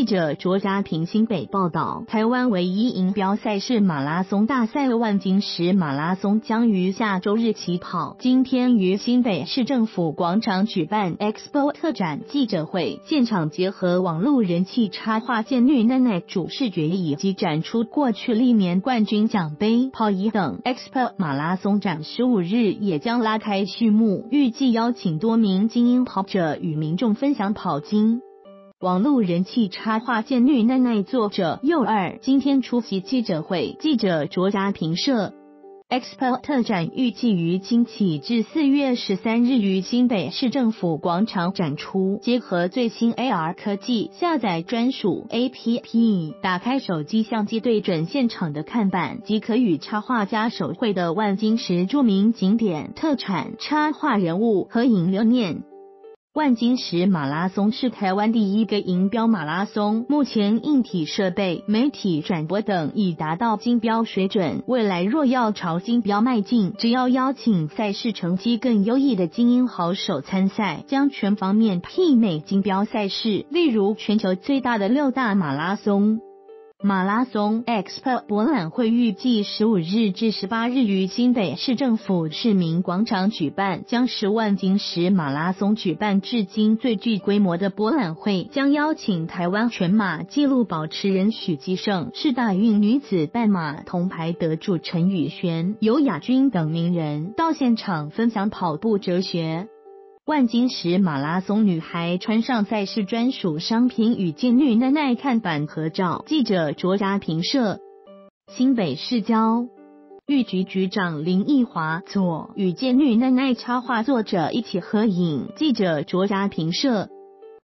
记者卓嘉平新北报道，台湾唯一银标赛事马拉松大赛万金石马拉松将于下周日起跑，今天于新北市政府广场举办 Expo 特展记者会，现场结合网路人气插画见绿奈奈主视觉以及展出过去历年冠军奖杯、跑仪等。 Expo 马拉松展15日也将拉开序幕，预计邀请多名精英跑者与民众分享跑经。 网路人气插画见绿奈奈作者幼二今天出席记者会，记者卓嘉平社。Expo 特展预计于今起至4月13日于新北市政府广场展出，结合最新 AR 科技，下载专属 APP， 打开手机相机对准现场的看板，即可与插画家手绘的万金石著名景点、特产、插画人物合影留念。 万金石马拉松是台湾第一个银标马拉松，目前硬体设备、媒体转播等已达到金标水准。未来若要朝金标迈进，只要邀请赛事成绩更优异的精英好手参赛，将全方面媲美金标赛事，例如全球最大的6大马拉松。 马拉松 Expo 博览会预计15日至18日于新北市政府市民广场举办，将是万金石马拉松举办至今最具规模的博览会，将邀请台湾全马纪录保持人许基胜、世大运女子半马铜牌得主陈雨璇、游雅君等名人到现场分享跑步哲学。 万金石马拉松女孩穿上赛事专属商品与见绿奈奈看板合照。记者卓嘉平社。新北市交育局局长林奕华与见绿奈奈插画作者一起合影。记者卓嘉平社。